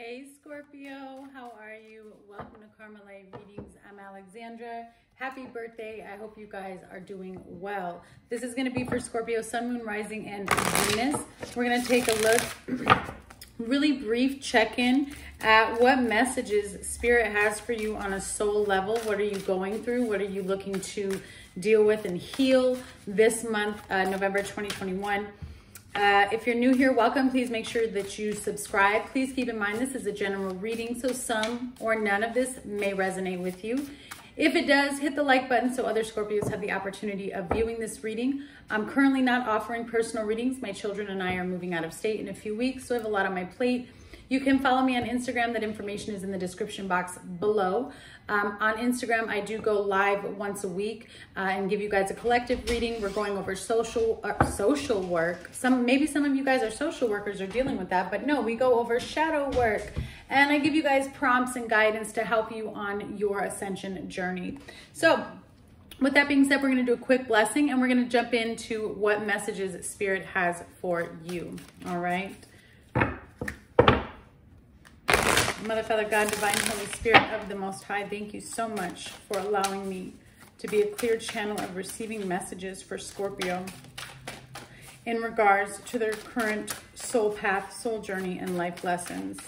Hey Scorpio, how are you? Welcome to Karma Light Readings. I'm Alexandra. Happy birthday. I hope you guys are doing well. This is going to be for Scorpio, Sun, Moon, Rising, and Venus. We're going to take a look, really brief check-in at what messages Spirit has for you on a soul level. What are you going through? What are you looking to deal with and heal this month, November 2021? If you're new here, welcome. Please make sure that you subscribe. Please keep in mind this is a general reading, so some or none of this may resonate with you. If it does, hit the like button so other Scorpios have the opportunity of viewing this reading. I'm currently not offering personal readings. My children and I are moving out of state in a few weeks, so I have a lot on my plate. You can follow me on Instagram. That information is in the description box below. On Instagram, I do go live once a week and give you guys a collective reading. We're going over social work. Maybe some of you guys are social workers or dealing with that, but no, we go over shadow work. And I give you guys prompts and guidance to help you on your ascension journey. So with that being said, we're gonna do a quick blessing and we're gonna jump into what messages Spirit has for you, all right? Mother, Father, God, Divine, Holy Spirit of the Most High, thank you so much for allowing me to be a clear channel of receiving messages for Scorpio in regards to their current soul path, soul journey, and life lessons.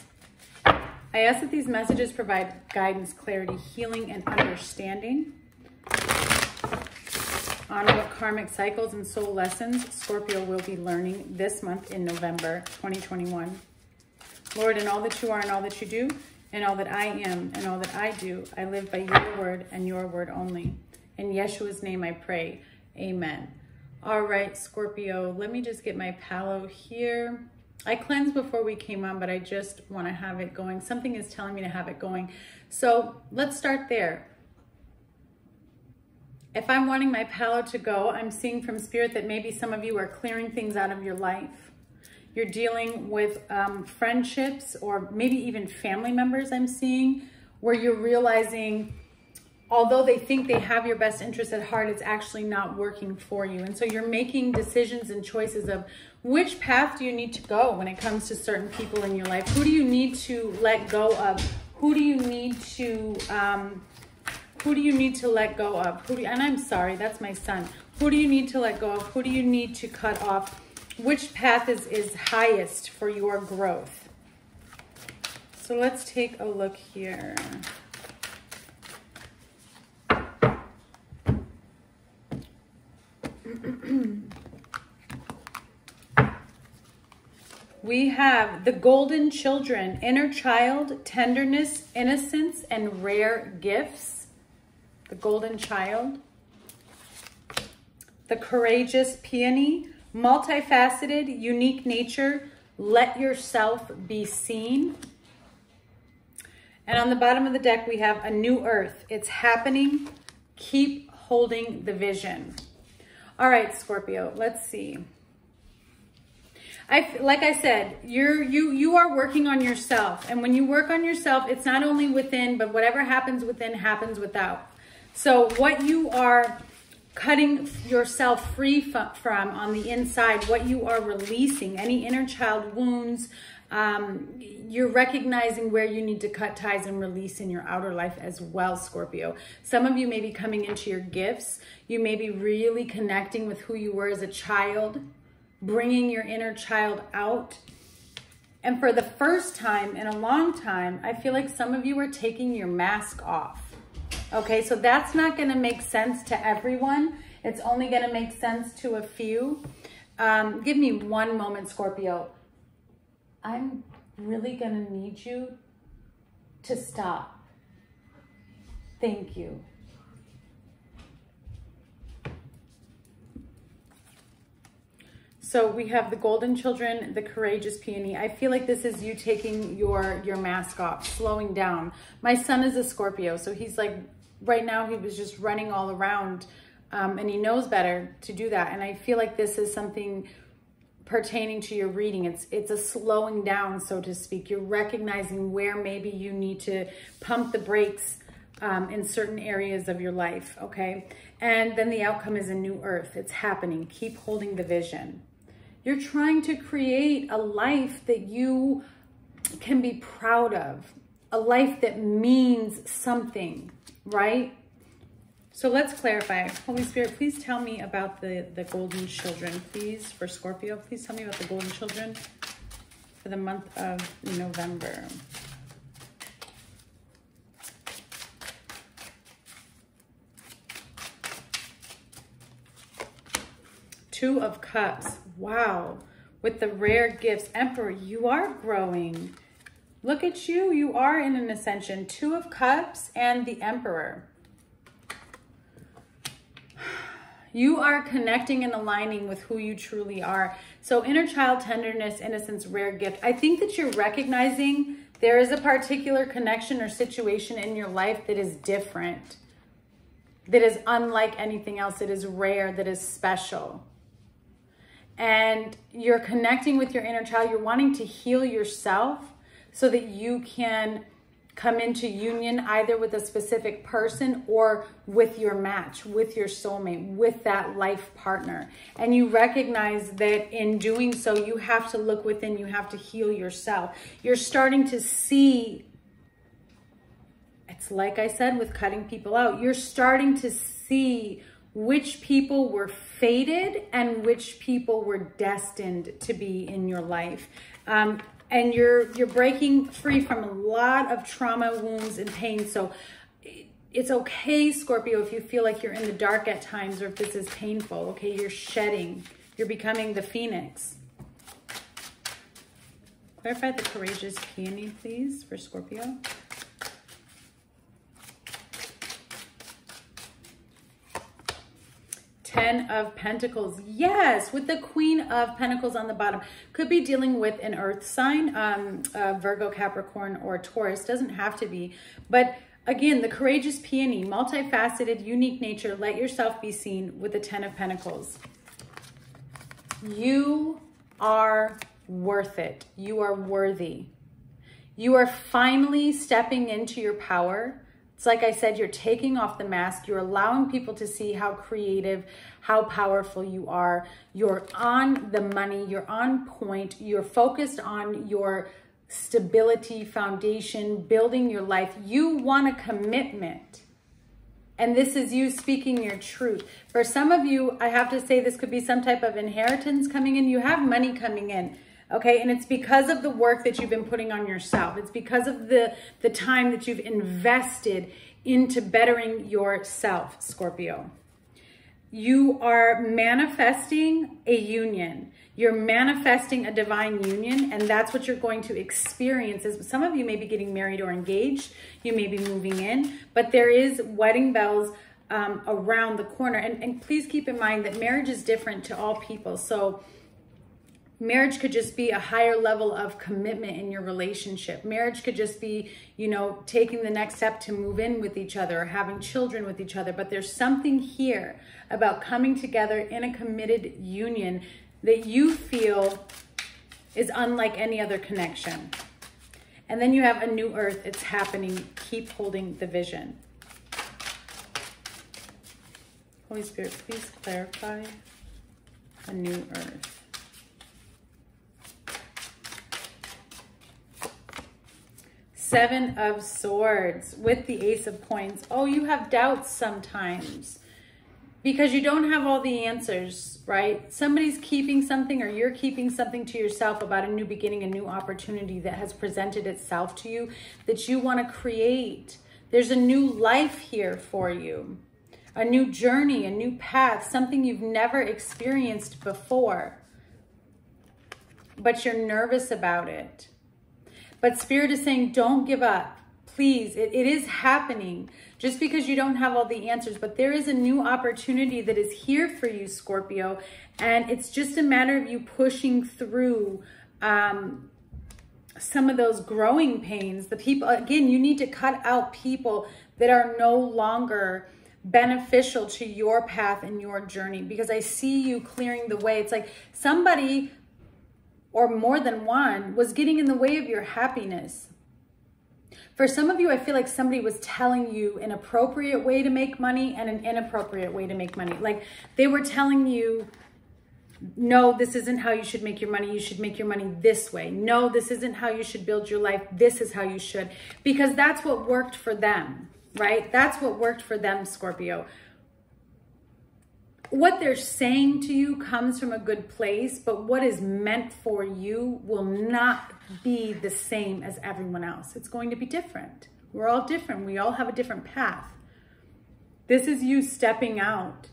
I ask that these messages provide guidance, clarity, healing, and understanding on what karmic cycles and soul lessons Scorpio will be learning this month in November 2021. Lord, in all that you are and all that you do, and all that I am and all that I do, I live by your word and your word only. In Yeshua's name I pray, amen. All right, Scorpio, let me just get my palo here. I cleansed before we came on, but I just want to have it going. Something is telling me to have it going. So let's start there. If I'm wanting my palo to go, I'm seeing from Spirit that maybe some of you are clearing things out of your life. You're dealing with friendships or maybe even family members, I'm seeing, where you're realizing although they think they have your best interest at heart, it's actually not working for you. And so you're making decisions and choices of which path do you need to go when it comes to certain people in your life? Who do you need to let go of? Who do you need to, let go of? And I'm sorry, that's my son. Who do you need to let go of? Who do you need to cut off? Which path is highest for your growth? So let's take a look here. We have the Golden Children, inner child, tenderness, innocence, and rare gifts. The Golden Child. The Courageous Peony. Multifaceted, unique nature, let yourself be seen. And on the bottom of the deck, we have a new earth. It's happening. Keep holding the vision. All right, Scorpio, let's see. Like I said, you are working on yourself. And when you work on yourself, it's not only within, but whatever happens within happens without. So what you are cutting yourself free from on the inside, what you are releasing, any inner child wounds, you're recognizing where you need to cut ties and release in your outer life as well, Scorpio. Some of you may be coming into your gifts. You may be really connecting with who you were as a child, bringing your inner child out. And for the first time in a long time, I feel like some of you are taking your mask off. Okay, so that's not going to make sense to everyone. It's only going to make sense to a few. Give me one moment, Scorpio. I'm really going to need you to stop. Thank you. So we have the Golden Children, the Courageous Peony. I feel like this is you taking your mask off, slowing down. My son is a Scorpio, so he's like, right now he was just running all around and he knows better to do that. And I feel like this is something pertaining to your reading. It's a slowing down, so to speak. You're recognizing where maybe you need to pump the brakes in certain areas of your life, okay? And then the outcome is a new earth. It's happening. Keep holding the vision. You're trying to create a life that you can be proud of, a life that means something, right? So let's clarify. Holy Spirit, please tell me about the Golden Children, please, for Scorpio. Please tell me about the Golden Children for the month of November. Two of Cups. Wow. With the rare gifts. Emperor, you are growing. Look at you. You are in an ascension. Two of Cups and the Emperor. You are connecting and aligning with who you truly are. So inner child, tenderness, innocence, rare gift. I think that you're recognizing there is a particular connection or situation in your life that is different, that is unlike anything else, that is rare, that is special. And you're connecting with your inner child. You're wanting to heal yourself so that you can come into union either with a specific person or with your match, with your soulmate, with that life partner. And you recognize that in doing so, you have to look within, you have to heal yourself. You're starting to see, it's like I said with cutting people out, you're starting to see which people were fated and which people were destined to be in your life. And you're breaking free from a lot of trauma, wounds, and pain. So it's okay, Scorpio, if you feel like you're in the dark at times or if this is painful, okay? You're shedding. You're becoming the phoenix. Clarify the Courageous Peony, please, for Scorpio. Ten of Pentacles. Yes, with the Queen of Pentacles on the bottom. Could be dealing with an earth sign, Virgo, Capricorn, or Taurus. Doesn't have to be. But again, the Courageous Peony, multifaceted, unique nature. Let yourself be seen with the Ten of Pentacles. You are worth it. You are worthy. You are finally stepping into your power. It's like I said, you're taking off the mask. You're allowing people to see how creative, how powerful you are. You're on the money. You're on point. You're focused on your stability, foundation, building your life. You want a commitment. And this is you speaking your truth. For some of you, I have to say this could be some type of inheritance coming in. You have money coming in. Okay, and it's because of the work that you've been putting on yourself. It's because of the time that you've invested into bettering yourself, Scorpio. You are manifesting a union. You're manifesting a divine union, and that's what you're going to experience. Some of you may be getting married or engaged. You may be moving in, but there is wedding bells around the corner. And please keep in mind that marriage is different to all people. So marriage could just be a higher level of commitment in your relationship. Marriage could just be, you know, taking the next step to move in with each other or having children with each other. But there's something here about coming together in a committed union that you feel is unlike any other connection. And then you have a new earth. It's happening. Keep holding the vision. Holy Spirit, please clarify a new earth. Seven of Swords with the Ace of Points. Oh, you have doubts sometimes because you don't have all the answers, right? Somebody's keeping something or you're keeping something to yourself about a new beginning, a new opportunity that has presented itself to you that you want to create. There's a new life here for you, a new journey, a new path, something you've never experienced before, but you're nervous about it. But Spirit is saying, don't give up. Please, it is happening. Just because you don't have all the answers, but there is a new opportunity that is here for you, Scorpio. And it's just a matter of you pushing through some of those growing pains. The people, again, you need to cut out people that are no longer beneficial to your path and your journey. Because I see you clearing the way. It's like somebody, or more than one, was getting in the way of your happiness. For some of you, I feel like somebody was telling you an appropriate way to make money and an inappropriate way to make money. Like they were telling you, No, this isn't how you should make your money. You should make your money this way. No, this isn't how you should build your life. This is how you should, because that's what worked for them, right? That's what worked for them, Scorpio. What they're saying to you comes from a good place, but what is meant for you will not be the same as everyone else. It's going to be different. We're all different. We all have a different path. This is you stepping out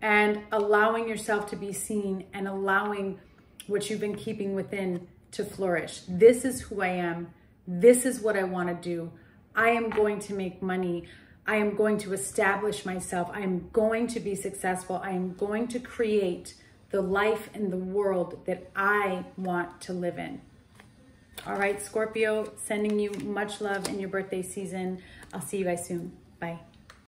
and allowing yourself to be seen and allowing what you've been keeping within to flourish. This is who I am. This is what I want to do. I am going to make money. I am going to establish myself. I am going to be successful. I am going to create the life and the world that I want to live in. All right, Scorpio, sending you much love in your birthday season. I'll see you guys soon. Bye.